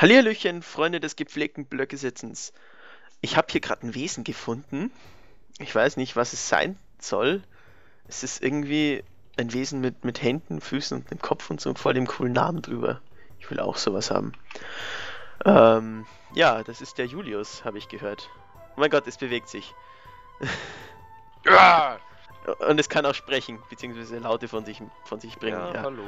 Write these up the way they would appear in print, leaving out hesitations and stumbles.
Hallihallöchen, Freunde des gepflegten Blöcke-Sitzens. Ich habe hier gerade ein Wesen gefunden. Ich weiß nicht, was es sein soll. Es ist irgendwie ein Wesen mit Händen, Füßen und dem Kopf und so, und vor dem coolen Namen drüber. Ich will auch sowas haben. Ja, das ist der Julius, habe ich gehört. Oh mein Gott, es bewegt sich. Ja. Und es kann auch sprechen, beziehungsweise Laute von sich bringen. Ja. Hallo.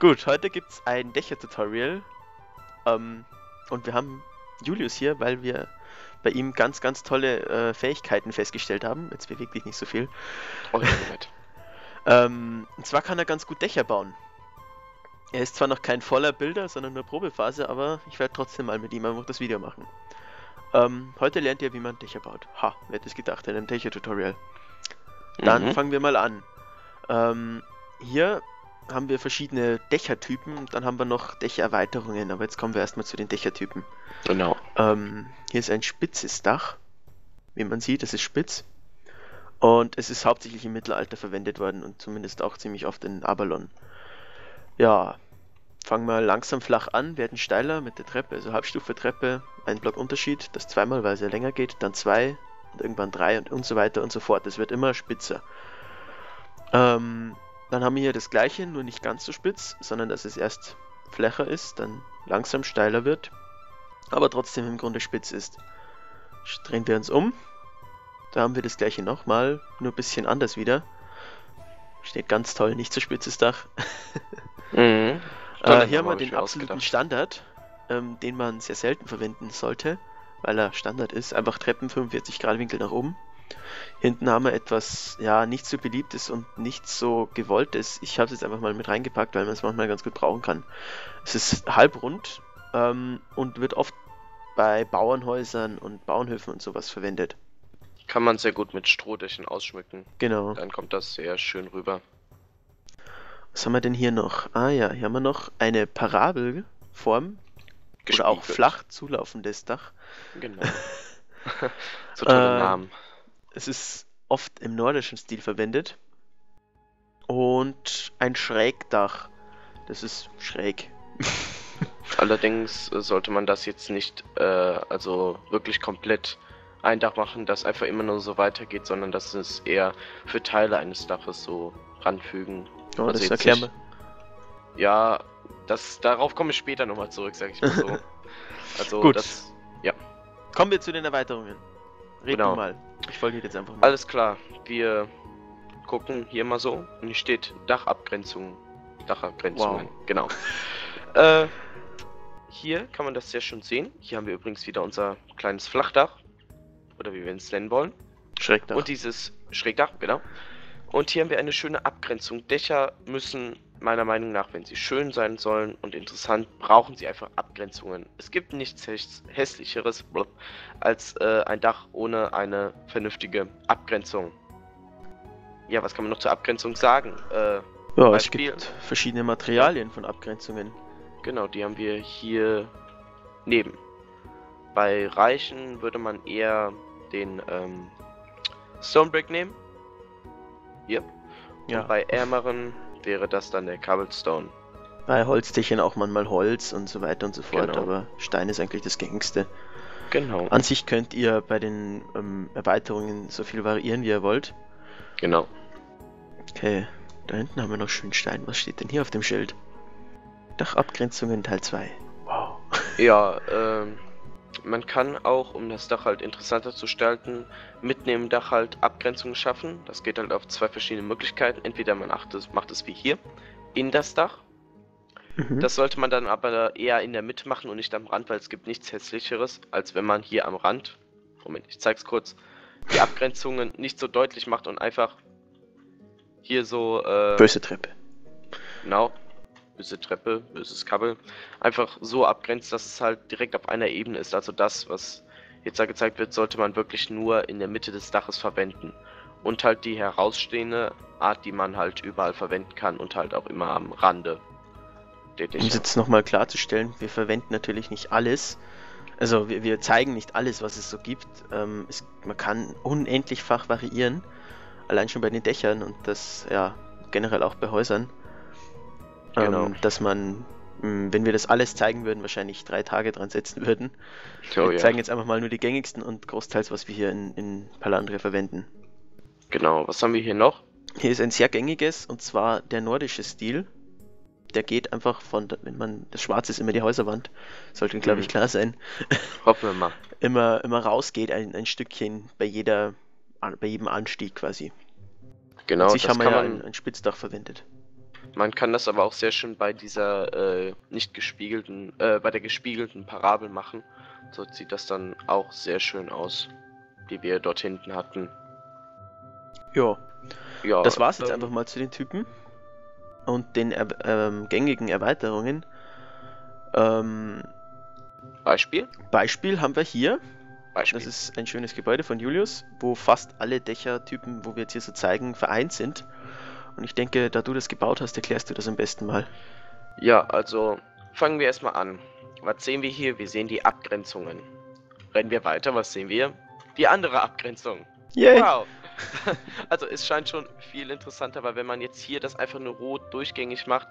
Gut, heute gibt es ein Dächer-Tutorial und wir haben Julius hier, weil wir bei ihm ganz, ganz tolle Fähigkeiten festgestellt haben. Jetzt bewegt dich nicht so viel. Oh, ja, und zwar kann er ganz gut Dächer bauen. Er ist zwar noch kein voller Bilder, sondern nur Probephase, aber ich werde trotzdem mal mit ihm einfach das Video machen. Heute lernt ihr, wie man Dächer baut. Ha, wer hätte es gedacht, in einem Dächer-Tutorial. Dann fangen wir mal an. Hier haben wir verschiedene Dächertypen und dann haben wir noch Dächererweiterungen, aber jetzt kommen wir erstmal zu den Dächertypen. Genau. Hier ist ein spitzes Dach. Wie man sieht, es ist spitz. Und es ist hauptsächlich im Mittelalter verwendet worden und zumindest auch ziemlich oft in Avalon. Ja, fangen wir langsam flach an, werden steiler mit der Treppe, also Halbstufe Treppe, ein Block Unterschied, das zweimal, weil es ja länger geht, dann 2, irgendwann 3 und so weiter und so fort. Es wird immer spitzer. Dann haben wir hier das gleiche, nur nicht ganz so spitz, sondern dass es erst flächer ist, dann langsam steiler wird, aber trotzdem im Grunde spitz ist. Drehen wir uns um. Da haben wir das gleiche nochmal, nur ein bisschen anders wieder. Steht ganz toll, nicht so spitzes Dach. Hier haben wir den absoluten Standard, den man sehr selten verwenden sollte, weil er Standard ist. Einfach Treppen 45 Grad Winkel nach oben. Hinten haben wir etwas, ja, nicht so beliebtes und nicht so gewolltes. Ich habe es jetzt einfach mal mit reingepackt, weil man es manchmal ganz gut brauchen kann. Es ist halbrund und wird oft bei Bauernhäusern und Bauernhöfen und sowas verwendet. Kann man sehr gut mit Strohdächern ausschmücken. Genau. Dann kommt das sehr schön rüber. Was haben wir denn hier noch? Ah ja, hier haben wir noch eine Parabelform. Oder auch flach zulaufendes Dach. Genau. So tolle Namen. Es ist oft im nordischen Stil verwendet. Und ein Schrägdach. Das ist schräg. Allerdings sollte man das jetzt nicht also wirklich komplett ein Dach machen, das einfach immer nur so weitergeht, sondern das ist eher für Teile eines Daches so ranfügen. Oh, also das erklären wir. Ja, darauf komme ich später nochmal zurück, sag ich mal so. Also gut. Das, ja. Kommen wir zu den Erweiterungen. Reden wir mal. Ich folge jetzt einfach mal. Alles klar, wir gucken hier mal so und hier steht Dachabgrenzung. Dachabgrenzungen, wow. Genau. Hier kann man das sehr schön sehen. Hier haben wir übrigens wieder unser kleines Flachdach. Oder wie wir es nennen wollen. Schrägdach. Und dieses Schrägdach, genau. Und hier haben wir eine schöne Abgrenzung. Dächer müssen meiner Meinung nach, wenn sie schön sein sollen und interessant, brauchen sie einfach Abgrenzungen. Es gibt nichts Hässlicheres als ein Dach ohne eine vernünftige Abgrenzung. Ja, was kann man noch zur Abgrenzung sagen? Ja, es gibt verschiedene Materialien von Abgrenzungen. Genau, die haben wir hier neben. Bei Reichen würde man eher den Stonebrick nehmen. Hier. Ja. Und bei Ärmeren wäre das dann der Cobblestone. Bei Holztischchen auch manchmal Holz und so weiter und so fort, genau. Aber Stein ist eigentlich das gängigste. Genau. An sich könnt ihr bei den Erweiterungen so viel variieren, wie ihr wollt. Genau. Okay, da hinten haben wir noch schön Stein. Was steht denn hier auf dem Schild? Dachabgrenzungen Teil 2. Wow. Ja, man kann auch, um das Dach halt interessanter zu gestalten, mitten im Dach halt Abgrenzungen schaffen. Das geht halt auf zwei verschiedene Möglichkeiten. Entweder man macht es wie hier, in das Dach. Das sollte man dann aber eher in der Mitte machen und nicht am Rand, weil es gibt nichts Hässlicheres, als wenn man hier am Rand, Moment, ich zeig's kurz, die Abgrenzungen nicht so deutlich macht und einfach hier so... böse Treppe. Genau. Böse Treppe, böses Kabel, einfach so abgrenzt, dass es halt direkt auf einer Ebene ist. Also das, was jetzt da gezeigt wird, sollte man wirklich nur in der Mitte des Daches verwenden. Und halt die herausstehende Art, die man halt überall verwenden kann und halt auch immer am Rande. Um es jetzt nochmal klarzustellen, wir verwenden natürlich nicht alles. Also wir zeigen nicht alles, was es so gibt. Man kann unendlich fach variieren. Allein schon bei den Dächern und das ja generell auch bei Häusern. Genau. Dass man wenn wir das alles zeigen würden, wahrscheinlich 3 Tage dran setzen würden. Oh, wir zeigen jetzt einfach mal nur die gängigsten und großteils, was wir hier in Palandria verwenden. Genau, was haben wir hier noch? Hier ist ein sehr gängiges, und zwar der nordische Stil. Der geht einfach von, wenn man, das Schwarze ist immer die Häuserwand, sollte glaube ich klar sein. Hoffen wir mal. Immer rausgeht ein Stückchen bei jedem Anstieg quasi. Genau, das kann man. Sicher haben wir ein Spitzdach verwendet. Man kann das aber auch sehr schön bei dieser bei der gespiegelten Parabel machen. So sieht das dann auch sehr schön aus, die wir dort hinten hatten. Ja. Ja, das war's jetzt einfach mal zu den Typen und den gängigen Erweiterungen. Beispiel haben wir hier. Das ist ein schönes Gebäude von Julius, wo fast alle Dächertypen, wo wir jetzt hier so zeigen, vereint sind. Und ich denke, da du das gebaut hast, erklärst du das am besten mal. Ja, also fangen wir erstmal an. Was sehen wir hier? Wir sehen die Abgrenzungen. Rennen wir weiter, was sehen wir? Die andere Abgrenzung. Yay. Wow! Also es scheint schon viel interessanter, weil wenn man jetzt hier das einfach nur rot durchgängig macht,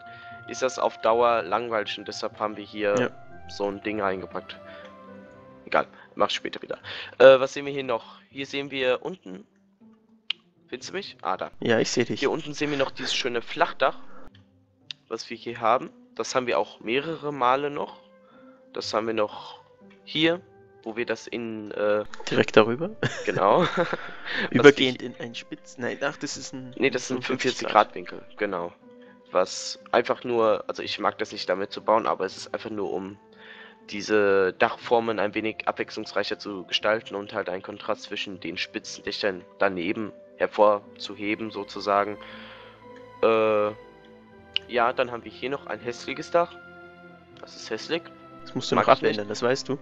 ist das auf Dauer langweilig, und deshalb haben wir hier so ein Ding reingepackt. Egal, mach's später wieder. Was sehen wir hier noch? Hier sehen wir unten. Findest du mich? Ah, da. Ja, ich sehe dich. Hier unten sehen wir noch dieses schöne Flachdach, was wir hier haben. Das haben wir auch mehrere Male noch. Das haben wir noch hier, wo wir das in... direkt darüber? Genau. Übergehend in einen Spitz... Nein, ach, das ist ein... Nee, das ist ein 45 Grad Winkel, genau. Was einfach nur... Also ich mag das nicht damit zu bauen, aber es ist einfach nur, um diese Dachformen ein wenig abwechslungsreicher zu gestalten und halt einen Kontrast zwischen den spitzen Dächern daneben hervorzuheben, sozusagen. Ja, dann haben wir hier noch ein hässliches Dach. Das ist hässlich. Das musst du noch abändern, das weißt du.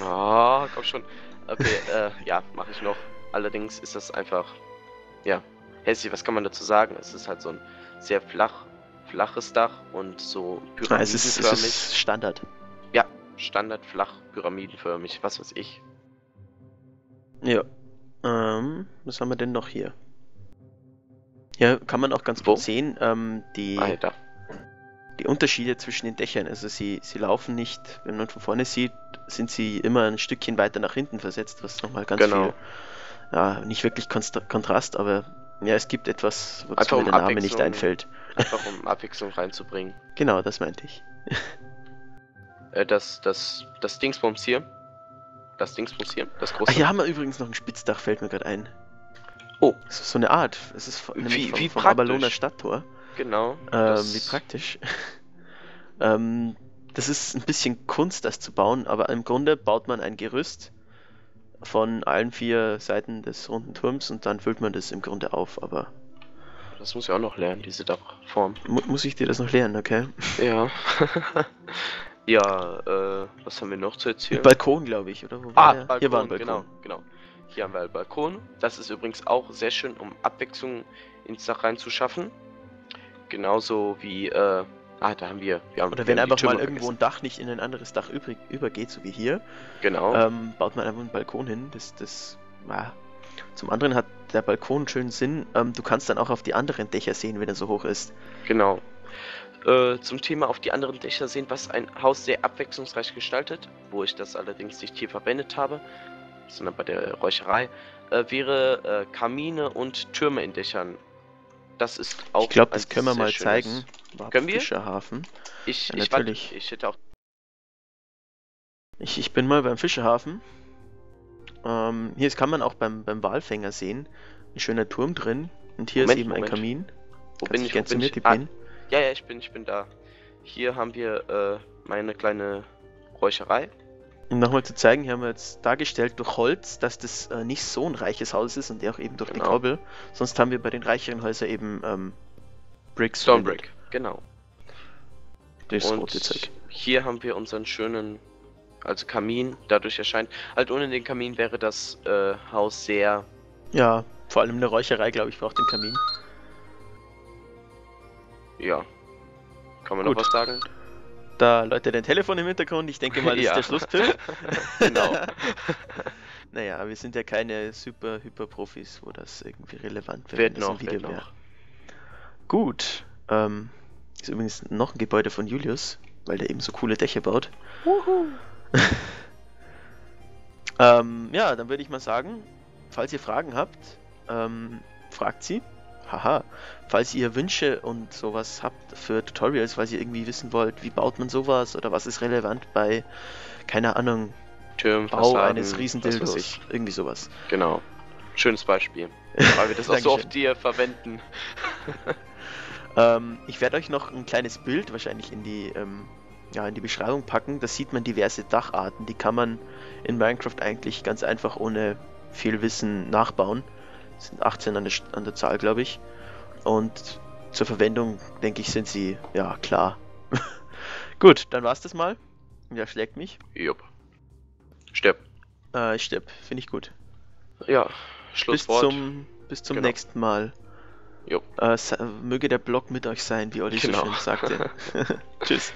Ja, komm schon. Okay, ja, mache ich noch. Allerdings ist das einfach, ja, hässlich. Was kann man dazu sagen? Es ist halt so ein sehr flaches Dach und so pyramidenförmig. Es ist Standard. Ja, Standard, flach, pyramidenförmig, was weiß ich. Ja. Was haben wir denn noch hier? Ja, kann man auch ganz gut sehen, die Unterschiede zwischen den Dächern. Also sie laufen nicht, wenn man von vorne sieht, sind sie immer ein Stückchen weiter nach hinten versetzt, was nochmal ganz viel, ja, nicht wirklich Kontrast, aber ja, es gibt etwas, wozu mir der Name nicht einfällt. Einfach um Abwechslung reinzubringen. Genau, das meinte ich. Das Dingsbums hier. Das große. Ach, hier haben wir übrigens noch ein Spitzdach, fällt mir gerade ein. Oh. Das ist so eine Art. Es ist vom Avaloner Stadttor. Genau. Wie praktisch. Das ist ein bisschen Kunst, das zu bauen, aber im Grunde baut man ein Gerüst von allen 4 Seiten des runden Turms und dann füllt man das im Grunde auf, aber... Das muss ich auch noch lernen, diese Dachform. Muss ich dir das noch lernen, okay? Ja. Ja, was haben wir noch zu erzählen? Balkon, glaube ich, oder? Balkon, hier war ein Balkon. Genau. Hier haben wir einen Balkon. Das ist übrigens auch sehr schön, um Abwechslung ins Dach reinzuschaffen. Genauso wie, da haben wir... oder wenn einfach mal irgendwo ein Dach nicht in ein anderes Dach übergeht, so wie hier. Genau. Baut man einfach einen Balkon hin. Zum anderen hat der Balkon einen schönen Sinn. Du kannst dann auch auf die anderen Dächer sehen, wenn er so hoch ist. Genau. Zum Thema auf die anderen Dächer sehen, was ein Haus sehr abwechslungsreich gestaltet, wo ich das allerdings nicht hier verwendet habe, sondern bei der Räucherei, wäre Kamine und Türme in Dächern. Das ist auch... Ich glaube, das können wir mal zeigen. Können wir? Fischerhafen. Ja, natürlich. Ich hätte auch... Ich bin mal beim Fischerhafen. Hier kann man auch beim Walfänger sehen. Ein schöner Turm drin. Und hier ist eben ein Kamin. Wo bin ich? Ja, ich bin da. Hier haben wir meine kleine Räucherei. Um nochmal zu zeigen, hier haben wir jetzt dargestellt durch Holz, dass das nicht so ein reiches Haus ist und auch eben durch die Koppel. Sonst haben wir bei den reicheren Häusern eben Bricks. Stonebrick, genau. Das rote Zeug. Hier haben wir unseren schönen Kamin. Dadurch erscheint, halt ohne den Kamin wäre das Haus sehr... Ja, vor allem eine Räucherei, glaube ich, braucht den Kamin. Ja. Kann man noch was sagen? Da läutet dein Telefon im Hintergrund. Ich denke mal, das ist der Schlusspfiff. Genau. Naja, wir sind ja keine Hyper-Profis, wo das irgendwie relevant wird. Gut. Ist übrigens noch ein Gebäude von Julius. weil der eben so coole Dächer baut. Ja, dann würde ich mal sagen, falls ihr Fragen habt, fragt sie. Haha. Falls ihr Wünsche und sowas habt für Tutorials, weil ihr irgendwie wissen wollt, wie baut man sowas oder was ist relevant bei, keine Ahnung, Bau eines Riesendildos, irgendwie sowas. Genau. Schönes Beispiel, weil wir das auch so oft hier verwenden. Ich werde euch noch ein kleines Bild wahrscheinlich in die Beschreibung packen. Da sieht man diverse Dacharten, die kann man in Minecraft eigentlich ganz einfach ohne viel Wissen nachbauen. Das sind 18 an der Zahl, glaube ich. Und zur Verwendung, denke ich, sind sie, ja, klar. Gut, dann war's das mal. Wer schlägt mich? Jupp. Stirb. Ich stirb, finde ich gut. Ja, Schlusswort. Bis zum nächsten Mal. Möge der Blog mit euch sein, wie Olli so schön sagte. Tschüss.